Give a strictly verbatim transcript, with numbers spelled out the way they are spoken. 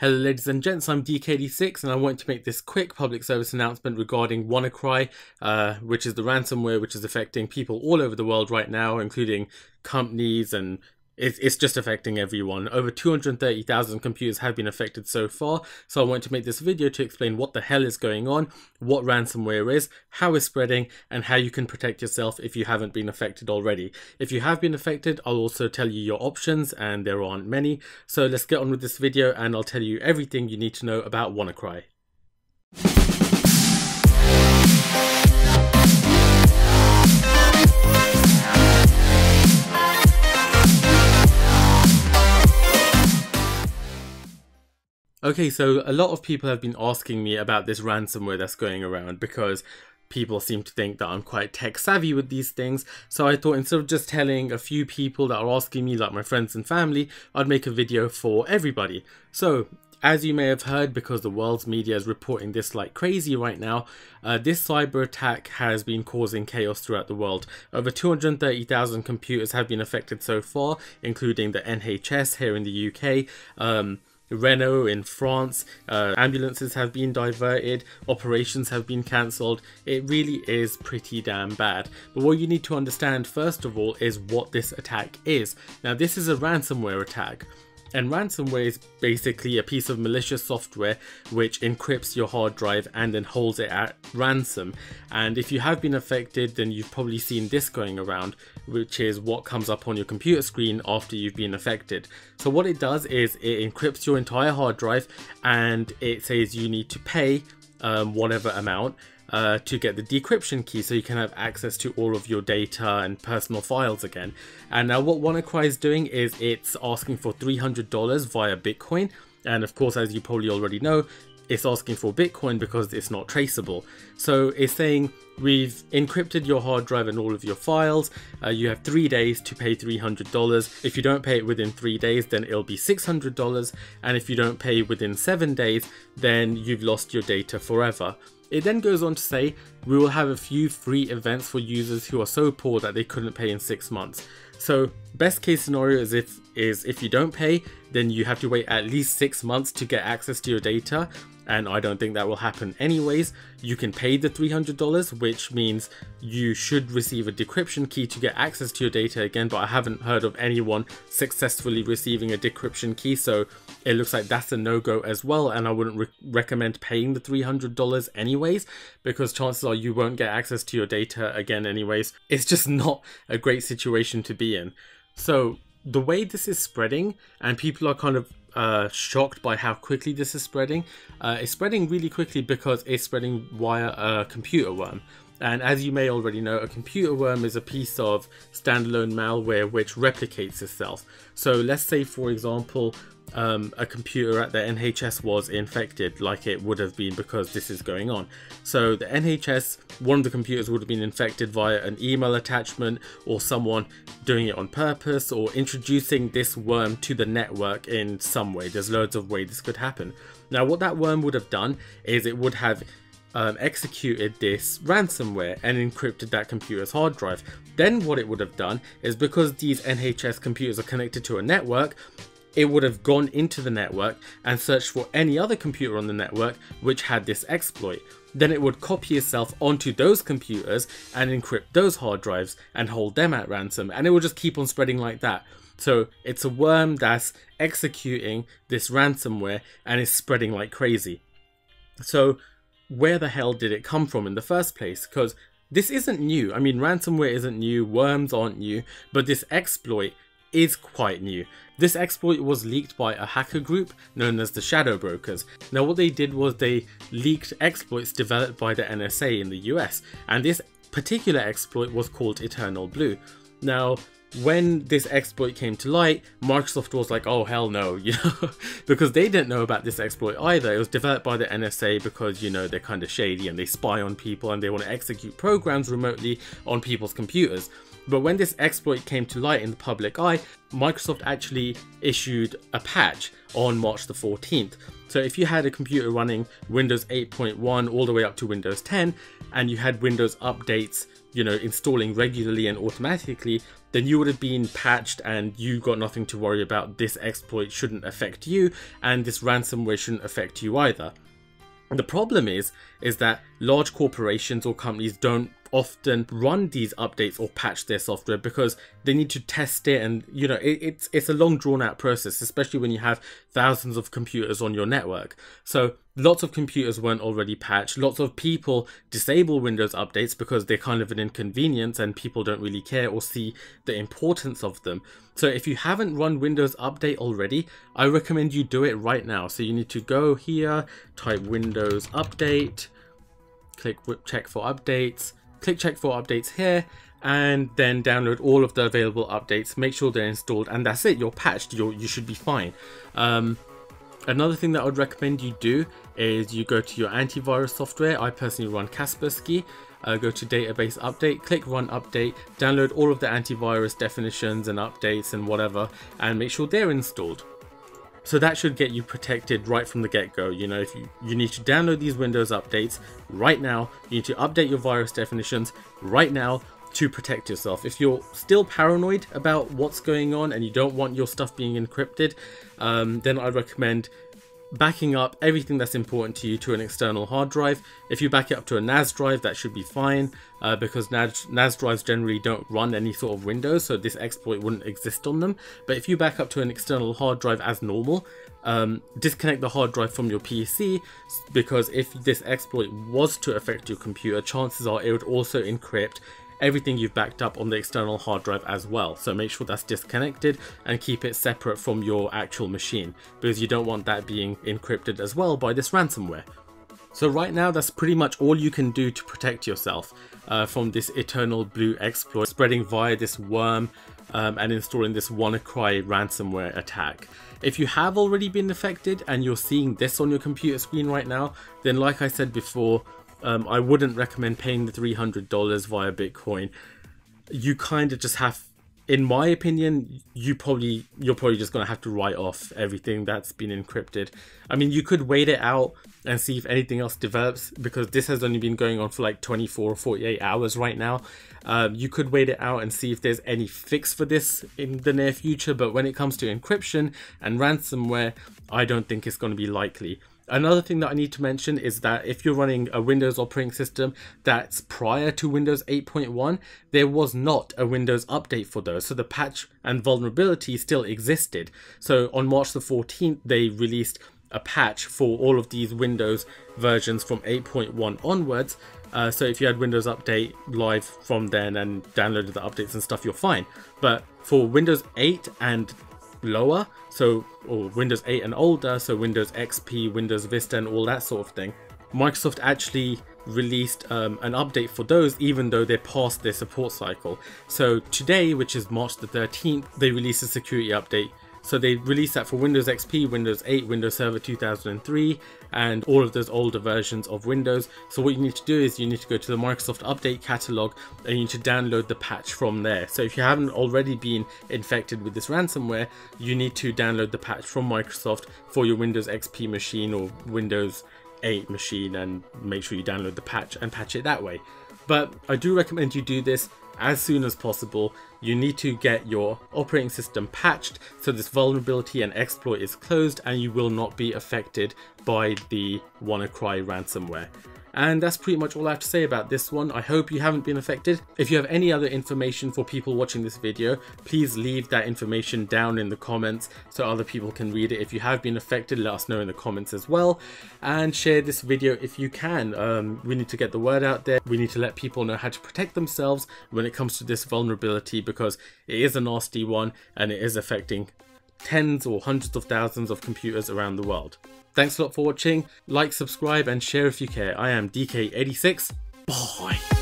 Hello ladies and gents, I'm D K eighty-six and I want to make this quick public service announcement regarding WannaCry, uh, which is the ransomware which is affecting people all over the world right now, including companies, and it, it's just affecting everyone. Over two hundred thirty thousand computers have been affected so far, so I want to make this video to explain what the hell is going on, what ransomware is, how it's spreading, and how you can protect yourself if you haven't been affected already. If you have been affected, I'll also tell you your options, and there aren't many. So let's get on with this video and I'll tell you everything you need to know about WannaCry. Okay, so a lot of people have been asking me about this ransomware that's going around because people seem to think that I'm quite tech savvy with these things, so I thought instead of just telling a few people that are asking me, like my friends and family, I'd make a video for everybody. So, as you may have heard, because the world's media is reporting this like crazy right now, uh, this cyber attack has been causing chaos throughout the world. Over two hundred thirty thousand computers have been affected so far, including the N H S here in the U K, um, Renault in France, uh, ambulances have been diverted, operations have been cancelled. It really is pretty damn bad. But what you need to understand first of all is what this attack is. Now, this is a ransomware attack. And ransomware is basically a piece of malicious software which encrypts your hard drive and then holds it at ransom. And if you have been affected, then you've probably seen this going around, which is what comes up on your computer screen after you've been affected. So what it does is it encrypts your entire hard drive and it says you need to pay um, whatever amount uh, to get the decryption key so you can have access to all of your data and personal files again. And now what WannaCry is doing is it's asking for three hundred dollars via Bitcoin. And of course, as you probably already know, it's asking for Bitcoin because it's not traceable. So it's saying, we've encrypted your hard drive and all of your files. Uh, you have three days to pay three hundred dollars. If you don't pay it within three days, then it'll be six hundred dollars. And if you don't pay within seven days, then you've lost your data forever. It then goes on to say, we will have a few free events for users who are so poor that they couldn't pay in six months. So best case scenario is if, is if you don't pay, then you have to wait at least six months to get access to your data. And I don't think that will happen anyways. You can pay the three hundred dollars, which means you should receive a decryption key to get access to your data again, but I haven't heard of anyone successfully receiving a decryption key, so it looks like that's a no-go as well, and I wouldn't re recommend paying the three hundred dollars anyways, because chances are you won't get access to your data again anyways. It's just not a great situation to be in. So the way this is spreading, and people are kind of Uh, shocked by how quickly this is spreading. Uh, it's spreading really quickly because it's spreading via a computer worm. And as you may already know, a computer worm is a piece of standalone malware which replicates itself. So let's say, for example, um, a computer at the N H S was infected, like it would have been because this is going on. So the N H S, one of the computers would have been infected via an email attachment or someone doing it on purpose or introducing this worm to the network in some way. There's loads of ways this could happen. Now, what that worm would have done is it would have Um, executed this ransomware and encrypted that computer's hard drive. Then what it would have done is, because these N H S computers are connected to a network, it would have gone into the network and searched for any other computer on the network which had this exploit. Then it would copy itself onto those computers and encrypt those hard drives and hold them at ransom, and it would just keep on spreading like that. So it's a worm that's executing this ransomware and is spreading like crazy. So where the hell did it come from in the first place? Because this isn't new. I mean, ransomware isn't new, worms aren't new, but this exploit is quite new. This exploit was leaked by a hacker group known as the Shadow Brokers. Now, what they did was they leaked exploits developed by the N S A in the U S, and this particular exploit was called Eternal Blue. Now, when this exploit came to light, Microsoft was like, oh hell no, you know, because they didn't know about this exploit either. It was developed by the N S A because, you know, they're kind of shady and they spy on people and they want to execute programs remotely on people's computers. But when this exploit came to light in the public eye, Microsoft actually issued a patch on March the fourteenth. So if you had a computer running Windows eight point one all the way up to Windows ten, and you had Windows updates, you know, installing regularly and automatically, then you would have been patched and you got nothing to worry about. This exploit shouldn't affect you, and this ransomware shouldn't affect you either. And the problem is, is that large corporations or companies don't often run these updates or patch their software because they need to test it, and you know it, it's it's a long drawn out process, especially when you have thousands of computers on your network. So lots of computers weren't already patched, lots of people disable Windows updates because they're kind of an inconvenience and people don't really care or see the importance of them. So if you haven't run Windows update already, I recommend you do it right now. So you need to go here, type Windows update, click check for updates, click check for updates here, and then download all of the available updates, make sure they're installed, and that's it, you're patched, you're, you should be fine. Um, another thing that I would recommend you do is you go to your antivirus software. I personally run Kaspersky. Uh, go to database update, click run update, download all of the antivirus definitions and updates and whatever, and make sure they're installed. So that should get you protected right from the get-go. You know, if you, you need to download these Windows updates right now, you need to update your virus definitions right now to protect yourself. If you're still paranoid about what's going on and you don't want your stuff being encrypted, um, then I recommend backing up everything that's important to you to an external hard drive. If you back it up to a N A S drive, that should be fine, uh, because N A S, N A S drives generally don't run any sort of Windows, so this exploit wouldn't exist on them. But if you back up to an external hard drive as normal, um, disconnect the hard drive from your P C, because if this exploit was to affect your computer, chances are it would also encrypt everything you've backed up on the external hard drive as well. So make sure that's disconnected and keep it separate from your actual machine, because you don't want that being encrypted as well by this ransomware. So right now, that's pretty much all you can do to protect yourself uh, from this Eternal Blue exploit spreading via this worm um, and installing this WannaCry ransomware attack. If you have already been affected and you're seeing this on your computer screen right now, then like I said before, Um, I wouldn't recommend paying the three hundred dollars via Bitcoin. You kind of just have, in my opinion, you probably, you're probably just going to have to write off everything that's been encrypted. I mean, you could wait it out and see if anything else develops, because this has only been going on for like twenty-four or forty-eight hours right now. Um, you could wait it out and see if there's any fix for this in the near future. But when it comes to encryption and ransomware, I don't think it's going to be likely. Another thing that I need to mention is that if you're running a Windows operating system that's prior to Windows eight point one, there was not a Windows update for those. So the patch and vulnerability still existed. So on March the fourteenth, they released a patch for all of these Windows versions from eight point one onwards. Uh, so if you had Windows Update live from then and downloaded the updates and stuff, you're fine. But for Windows eight and lower, so or Windows eight and older, so Windows X P, Windows Vista and all that sort of thing, Microsoft actually released um, an update for those, even though they're past their support cycle. So today, which is March the thirteenth, they released a security update. So they released that for Windows X P, Windows eight, Windows Server two thousand three, and all of those older versions of Windows. So what you need to do is you need to go to the Microsoft Update Catalog and you need to download the patch from there. So if you haven't already been infected with this ransomware, you need to download the patch from Microsoft for your Windows X P machine or Windows eight machine, and make sure you download the patch and patch it that way. But I do recommend you do this as soon as possible. You need to get your operating system patched so this vulnerability and exploit is closed and you will not be affected by the WannaCry ransomware. And that's pretty much all I have to say about this one. I hope you haven't been affected. If you have any other information for people watching this video, please leave that information down in the comments so other people can read it. If you have been affected, let us know in the comments as well. And share this video if you can. Um, we need to get the word out there. We need to let people know how to protect themselves when it comes to this vulnerability, because it is a nasty one and it is affecting tens or hundreds of thousands of computers around the world. Thanks a lot for watching. Like, subscribe, and share if you care. I am D K eighty-six. Bye.